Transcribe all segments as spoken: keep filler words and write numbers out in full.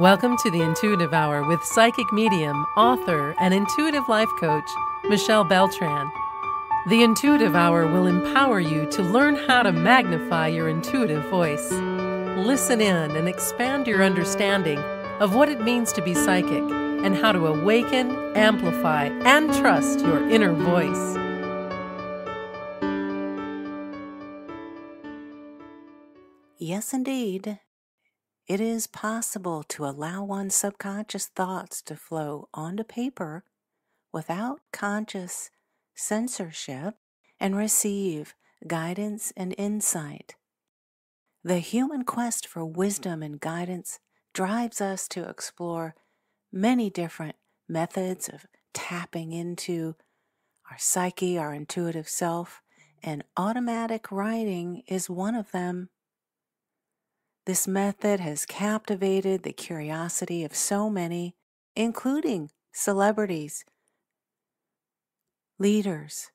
Welcome to the Intuitive Hour with psychic medium, author, and intuitive life coach, Michelle Beltran. The Intuitive Hour will empower you to learn how to magnify your intuitive voice. Listen in and expand your understanding of what it means to be psychic and how to awaken, amplify, and trust your inner voice. Yes, indeed. It is possible to allow one's subconscious thoughts to flow onto paper without conscious censorship and receive guidance and insight. The human quest for wisdom and guidance drives us to explore many different methods of tapping into our psyche, our intuitive self, and automatic writing is one of them. This method has captivated the curiosity of so many, including celebrities, leaders,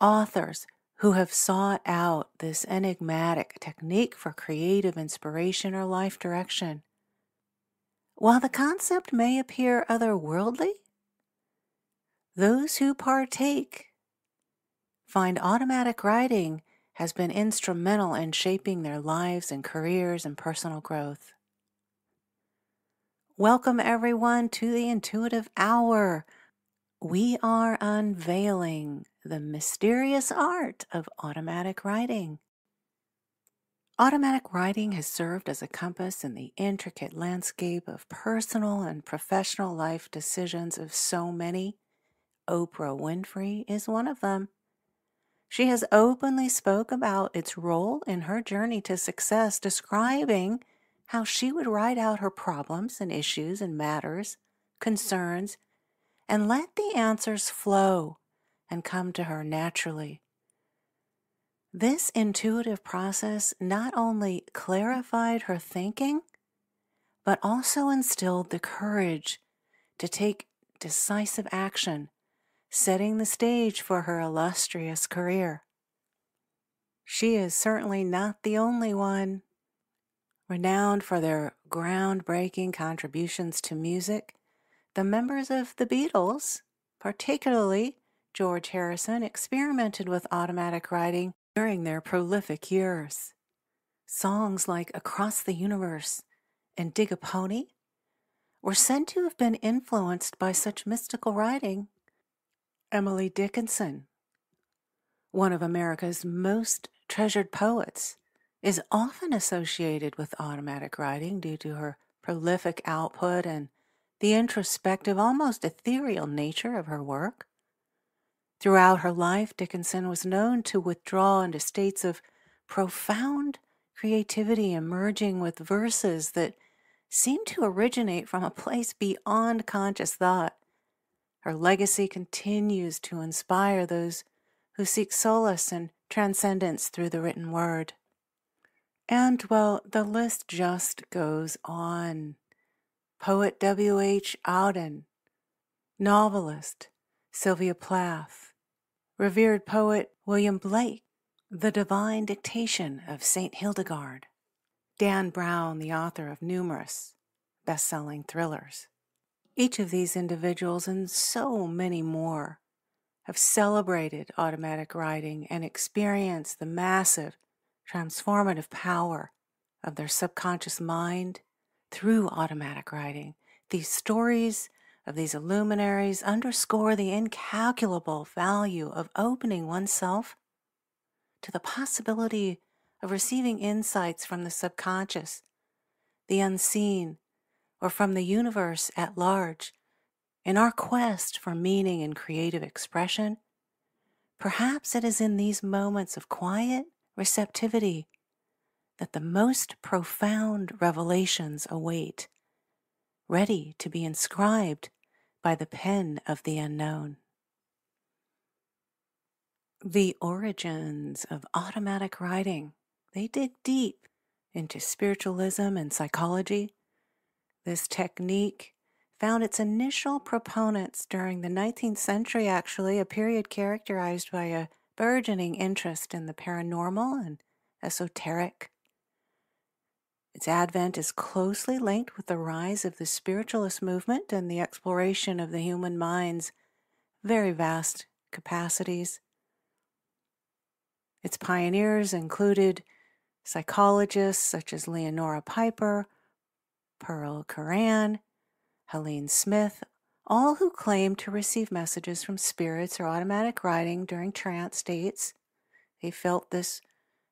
authors who have sought out this enigmatic technique for creative inspiration or life direction. While the concept may appear otherworldly, those who partake find automatic writing has been instrumental in shaping their lives and careers and personal growth. Welcome everyone to the Intuitive Hour. We are unveiling the mysterious art of automatic writing. Automatic writing has served as a compass in the intricate landscape of personal and professional life decisions of so many. Oprah Winfrey is one of them. She has openly spoke about its role in her journey to success, describing how she would write out her problems and issues and matters, concerns, and let the answers flow and come to her naturally. This intuitive process not only clarified her thinking, but also instilled the courage to take decisive action, setting the stage for her illustrious career. She is certainly not the only one. Renowned for their groundbreaking contributions to music, the members of the Beatles, particularly George Harrison, experimented with automatic writing during their prolific years. Songs like Across the Universe and Dig a Pony were said to have been influenced by such mystical writing. Emily Dickinson, one of America's most treasured poets, is often associated with automatic writing due to her prolific output and the introspective, almost ethereal nature of her work. Throughout her life, Dickinson was known to withdraw into states of profound creativity, emerging with verses that seemed to originate from a place beyond conscious thought. Her legacy continues to inspire those who seek solace and transcendence through the written word. And, well, the list just goes on. Poet W H Auden, novelist Sylvia Plath, revered poet William Blake, the divine dictation of Saint Hildegard, Dan Brown, the author of numerous best-selling thrillers. Each of these individuals and so many more have celebrated automatic writing and experienced the massive transformative power of their subconscious mind through automatic writing. These stories of these luminaries underscore the incalculable value of opening oneself to the possibility of receiving insights from the subconscious, the unseen, or from the universe at large, in our quest for meaning and creative expression. Perhaps it is in these moments of quiet receptivity that the most profound revelations await, ready to be inscribed by the pen of the unknown. The origins of automatic writing, they dig deep into spiritualism and psychology. This technique found its initial proponents during the nineteenth century, actually, a period characterized by a burgeoning interest in the paranormal and esoteric. Its advent is closely linked with the rise of the spiritualist movement and the exploration of the human mind's very vast capacities. Its pioneers included psychologists such as Leonora Piper, Pearl Koran, Helene Smith, all who claimed to receive messages from spirits or automatic writing during trance states. They felt this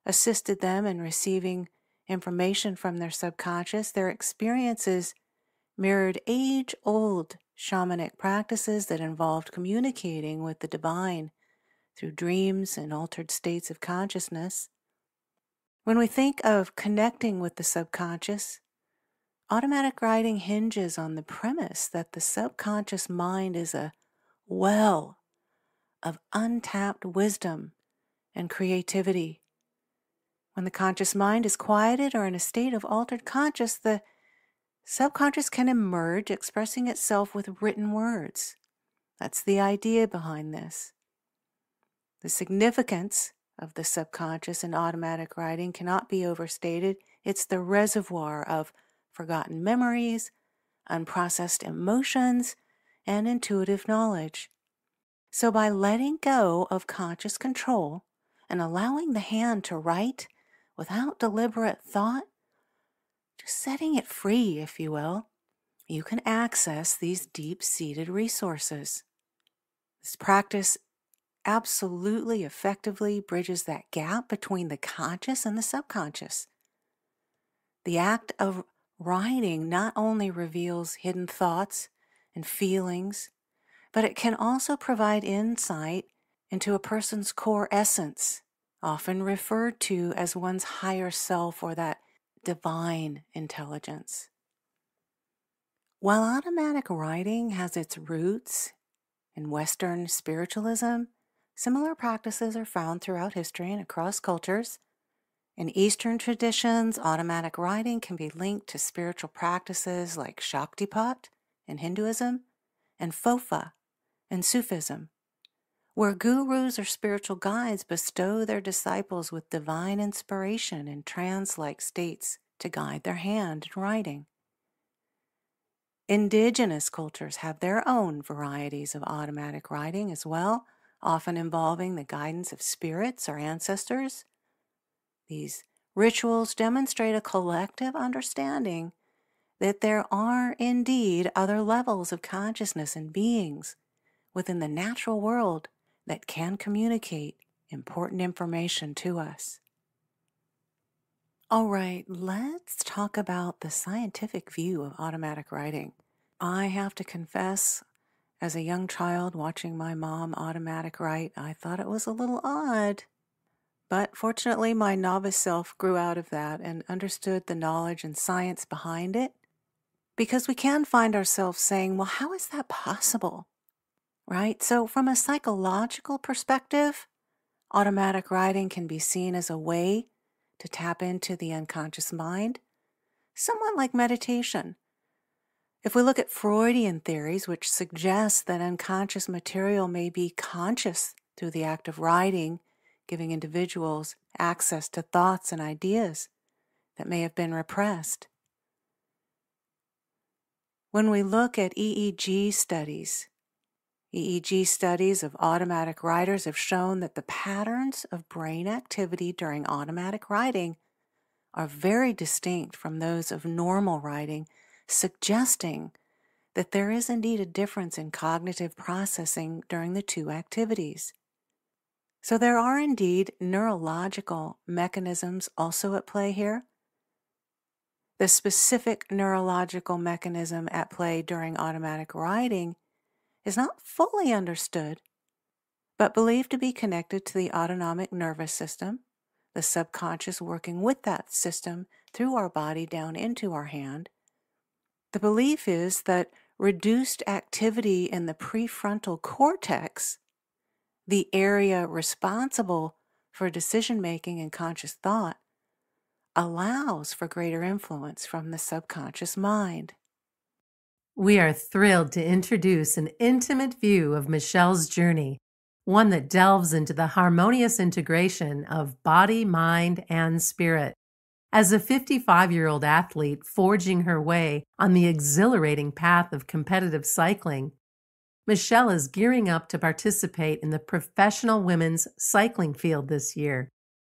assisted them in receiving information from their subconscious. Their experiences mirrored age-old shamanic practices that involved communicating with the divine through dreams and altered states of consciousness. When we think of connecting with the subconscious, automatic writing hinges on the premise that the subconscious mind is a well of untapped wisdom and creativity. When the conscious mind is quieted or in a state of altered conscious, the subconscious can emerge, expressing itself with written words. That's the idea behind this. The significance of the subconscious in automatic writing cannot be overstated. It's the reservoir of forgotten memories, unprocessed emotions, and intuitive knowledge. So by letting go of conscious control and allowing the hand to write, without deliberate thought, just setting it free, if you will, you can access these deep-seated resources. This practice absolutely effectively bridges that gap between the conscious and the subconscious. The act of writing not only reveals hidden thoughts and feelings, but it can also provide insight into a person's core essence, often referred to as one's higher self or that divine intelligence. While automatic writing has its roots in Western spiritualism, similar practices are found throughout history and across cultures. In Eastern traditions, automatic writing can be linked to spiritual practices like Shaktipat in Hinduism and Fofa in Sufism, where gurus or spiritual guides bestow their disciples with divine inspiration in trance-like states to guide their hand in writing. Indigenous cultures have their own varieties of automatic writing as well, often involving the guidance of spirits or ancestors. These rituals demonstrate a collective understanding that there are indeed other levels of consciousness and beings within the natural world that can communicate important information to us. All right, let's talk about the scientific view of automatic writing. I have to confess, as a young child watching my mom automatic write, I thought it was a little odd. But fortunately, my novice self grew out of that and understood the knowledge and science behind it, because we can find ourselves saying, well, how is that possible? Right? So from a psychological perspective, automatic writing can be seen as a way to tap into the unconscious mind, somewhat like meditation. If we look at Freudian theories, which suggest that unconscious material may be conscious through the act of writing, giving individuals access to thoughts and ideas that may have been repressed. When we look at E E G studies, E E G studies of automatic writers have shown that the patterns of brain activity during automatic writing are very distinct from those of normal writing, suggesting that there is indeed a difference in cognitive processing during the two activities. So there are indeed neurological mechanisms also at play here. The specific neurological mechanism at play during automatic writing is not fully understood, but believed to be connected to the autonomic nervous system, the subconscious working with that system through our body down into our hand. The belief is that reduced activity in the prefrontal cortex, the area responsible for decision-making and conscious thought, allows for greater influence from the subconscious mind. We are thrilled to introduce an intimate view of Michelle's journey, one that delves into the harmonious integration of body, mind, and spirit. as a fifty-five-year-old athlete forging her way on the exhilarating path of competitive cycling, Michelle is gearing up to participate in the professional women's cycling field this year.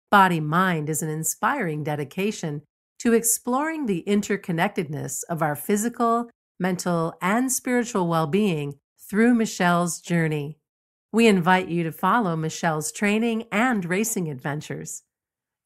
Body Mind is an inspiring dedication to exploring the interconnectedness of our physical, mental, and spiritual well-being through Michelle's journey. We invite you to follow Michelle's training and racing adventures.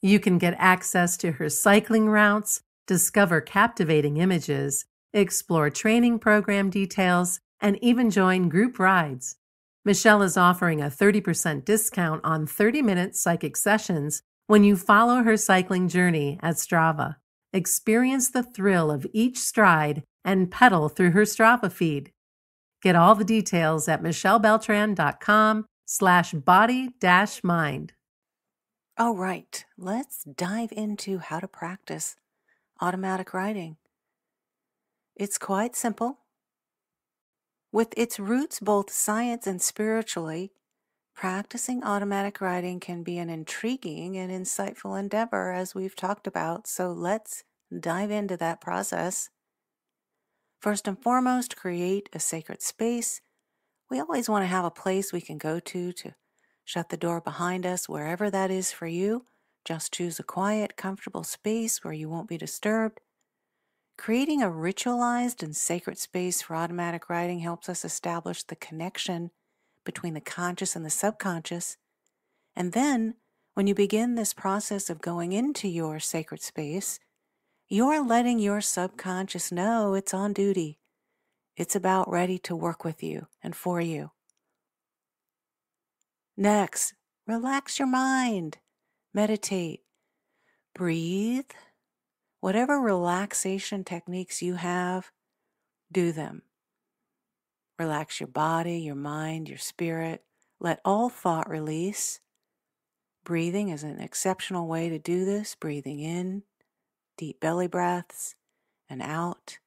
You can get access to her cycling routes, discover captivating images, explore training program details, and even join group rides. Michelle is offering a thirty percent discount on thirty-minute psychic sessions when you follow her cycling journey at Strava. Experience the thrill of each stride and pedal through her Strava feed. Get all the details at michellebeltran.com slash body dash mind. All right, let's dive into how to practice automatic writing. It's quite simple. With its roots both science and spiritually, practicing automatic writing can be an intriguing and insightful endeavor, as we've talked about, so let's dive into that process. First and foremost, create a sacred space. We always want to have a place we can go to to shut the door behind us, wherever that is for you. Just choose a quiet, comfortable space where you won't be disturbed. Creating a ritualized and sacred space for automatic writing helps us establish the connection between the conscious and the subconscious. And then, when you begin this process of going into your sacred space, you're letting your subconscious know it's on duty. It's about ready to work with you and for you. Next, relax your mind. Meditate. Breathe. Whatever relaxation techniques you have, do them. Relax your body, your mind, your spirit. Let all thought release. Breathing is an exceptional way to do this. Breathing in, deep belly breaths, and out.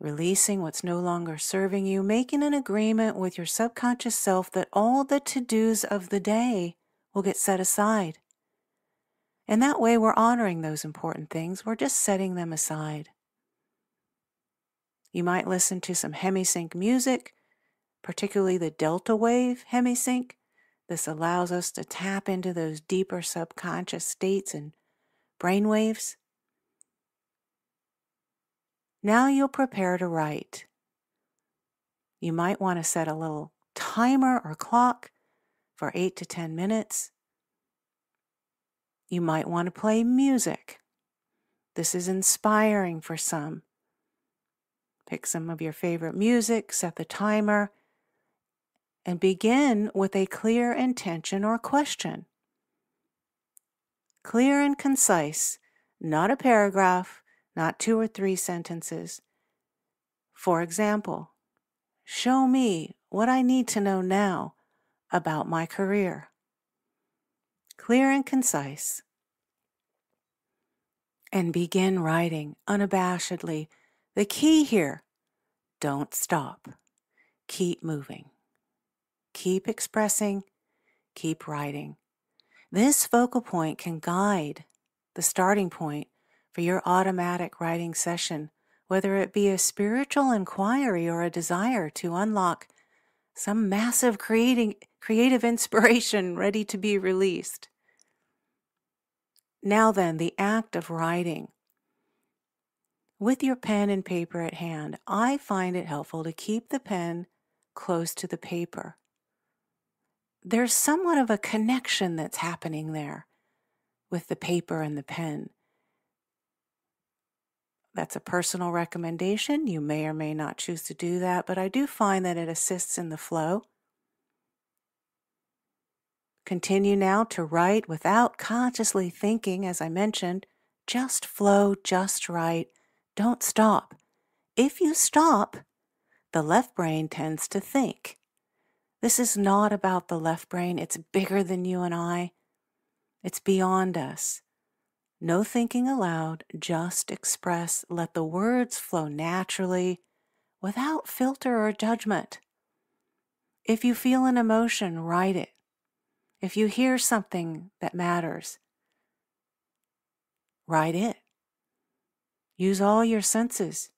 Releasing what's no longer serving you. Making an agreement with your subconscious self that all the to-dos of the day will get set aside. And that way we're honoring those important things. We're just setting them aside. You might listen to some hemisync music, particularly the delta wave hemisync. This allows us to tap into those deeper subconscious states and brainwaves. Now you'll prepare to write. You might want to set a little timer or clock for eight to ten minutes. You might want to play music. This is inspiring for some. Pick some of your favorite music, set the timer, and begin with a clear intention or question. Clear and concise, not a paragraph, not two or three sentences. For example, show me what I need to know now about my career. Clear and concise. And begin writing unabashedly. The key here, don't stop. Keep moving. Keep expressing. Keep writing. This focal point can guide the starting point for your automatic writing session, whether it be a spiritual inquiry or a desire to unlock some massive creating, creative inspiration ready to be released. Now then, the act of writing. With your pen and paper at hand, I find it helpful to keep the pen close to the paper. There's somewhat of a connection that's happening there with the paper and the pen. That's a personal recommendation. You may or may not choose to do that, but I do find that it assists in the flow. Continue now to write without consciously thinking, as I mentioned. Just flow, just write. Don't stop. If you stop, the left brain tends to think. This is not about the left brain. It's bigger than you and I. It's beyond us. No thinking aloud, just express. Let the words flow naturally, without filter or judgment. If you feel an emotion, write it. If you hear something that matters, Write it. Use all your senses.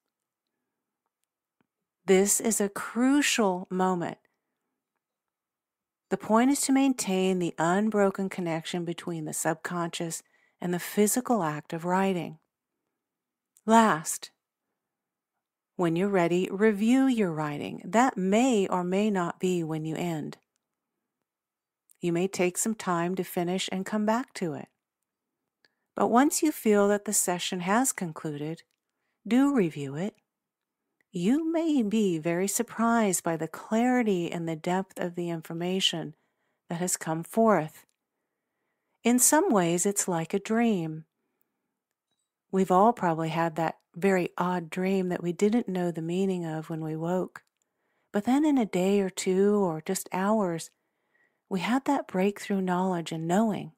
This is a crucial moment. The point is to maintain the unbroken connection between the subconscious and the physical act of writing. Last, when you're ready, review your writing. That may or may not be when you end. You may take some time to finish and come back to it. But once you feel that the session has concluded, do review it. You may be very surprised by the clarity and the depth of the information that has come forth. In some ways, it's like a dream. We've all probably had that very odd dream that we didn't know the meaning of when we woke. But then in a day or two or just hours, we had that breakthrough knowledge and knowing.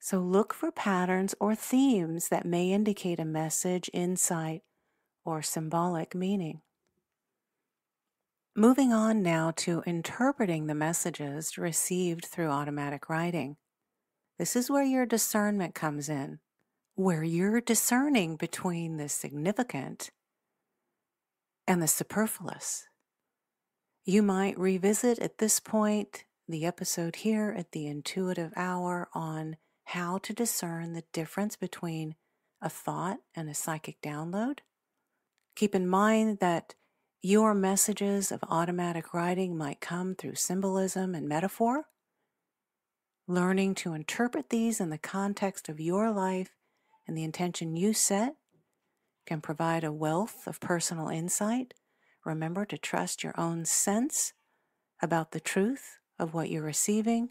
So look for patterns or themes that may indicate a message, insight, or symbolic meaning. Moving on now to interpreting the messages received through automatic writing. This is where your discernment comes in, where you're discerning between the significant and the superfluous. You might revisit at this point the episode here at the Intuitive Hour on how to discern the difference between a thought and a psychic download. Keep in mind that your messages of automatic writing might come through symbolism and metaphor. Learning to interpret these in the context of your life and the intention you set can provide a wealth of personal insight. Remember to trust your own sense about the truth of what you're receiving.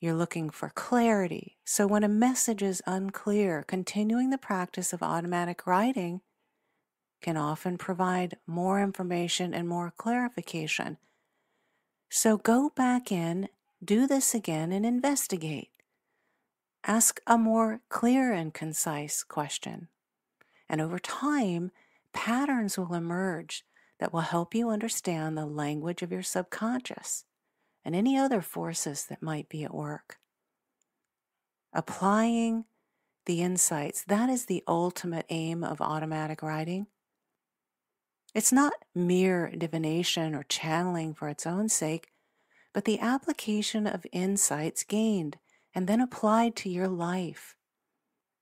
You're looking for clarity. So when a message is unclear, continuing the practice of automatic writing can often provide more information and more clarification. So go back in, do this again, and investigate. Ask a more clear and concise question. And over time, patterns will emerge that will help you understand the language of your subconscious and any other forces that might be at work. Applying the insights, that is the ultimate aim of automatic writing. It's not mere divination or channeling for its own sake, but the application of insights gained and then applied to your life.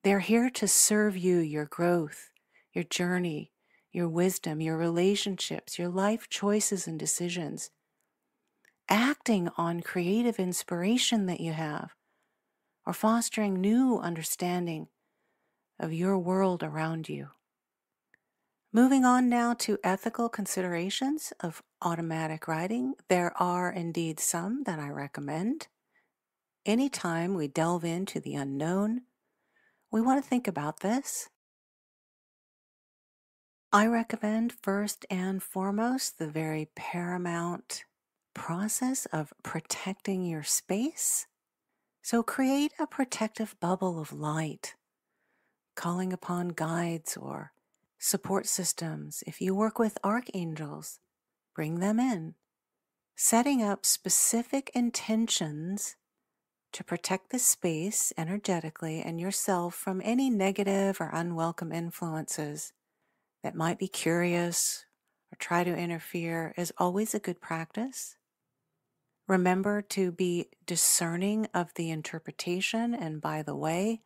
They're here to serve you, your growth, your journey, your wisdom, your relationships, your life choices and decisions. Acting on creative inspiration that you have, or fostering new understanding of your world around you. Moving on now to ethical considerations of automatic writing. There are indeed some that I recommend. Anytime we delve into the unknown, we want to think about this. I recommend first and foremost the very paramount process of protecting your space. So create a protective bubble of light, calling upon guides or support systems. If you work with archangels, bring them in. Setting up specific intentions to protect the space energetically and yourself from any negative or unwelcome influences that might be curious or try to interfere is always a good practice. Remember to be discerning of the interpretation, and by the way,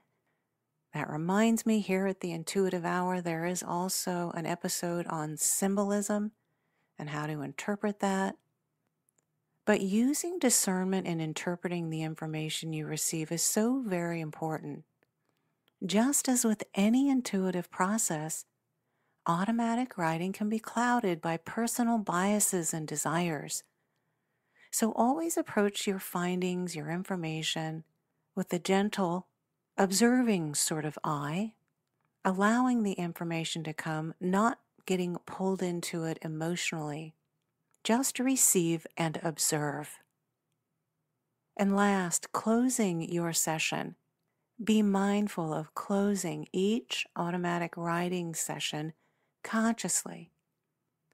that reminds me, here at the Intuitive Hour, there is also an episode on symbolism and how to interpret that. But using discernment in interpreting the information you receive is so very important. Just as with any intuitive process, automatic writing can be clouded by personal biases and desires. So always approach your findings, your information, with a gentle, observing sort of eye, allowing the information to come, not getting pulled into it emotionally. Just receive and observe. And last, closing your session. Be mindful of closing each automatic writing session consciously,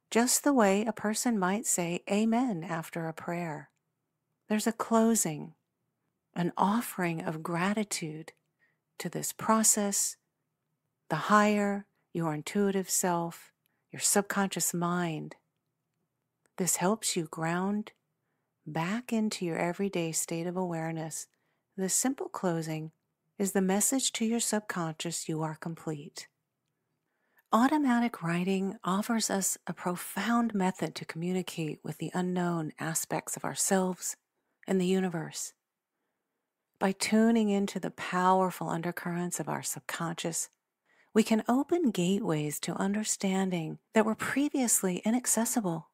just the way a person might say amen after a prayer. There's a closing, an offering of gratitude to this process, the higher, your intuitive self, your subconscious mind. This helps you ground back into your everyday state of awareness. The simple closing is the message to your subconscious, you are complete. Automatic writing offers us a profound method to communicate with the unknown aspects of ourselves and the universe. By tuning into the powerful undercurrents of our subconscious, we can open gateways to understanding that were previously inaccessible.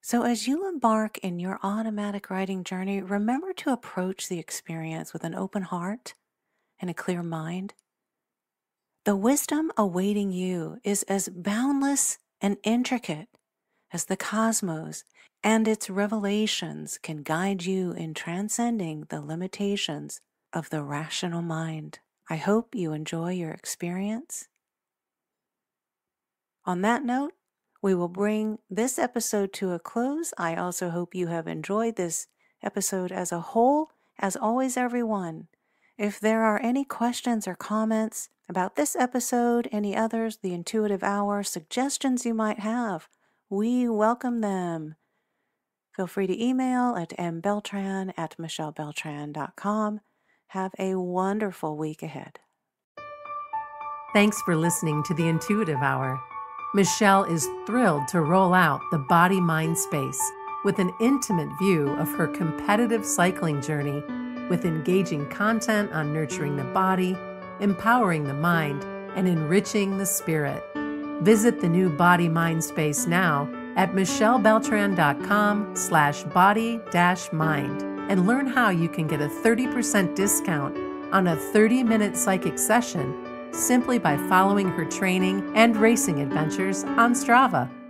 So as you embark in your automatic writing journey, remember to approach the experience with an open heart and a clear mind. The wisdom awaiting you is as boundless and intricate as the cosmos, and its revelations can guide you in transcending the limitations of the rational mind. I hope you enjoy your experience. On that note, we will bring this episode to a close. I also hope you have enjoyed this episode as a whole. As always, everyone, if there are any questions or comments about this episode, any others, the Intuitive Hour, suggestions you might have, we welcome them. Feel free to email at m beltran at michelle beltran dot com. Have a wonderful week ahead. Thanks for listening to the Intuitive Hour. Michelle is thrilled to roll out the body-mind space with an intimate view of her competitive cycling journey with engaging content on nurturing the body, empowering the mind, and enriching the spirit. Visit the new body-mind space now at michellebeltran.com slash body-mind and learn how you can get a thirty percent discount on a thirty-minute psychic session simply by following her training and racing adventures on Strava.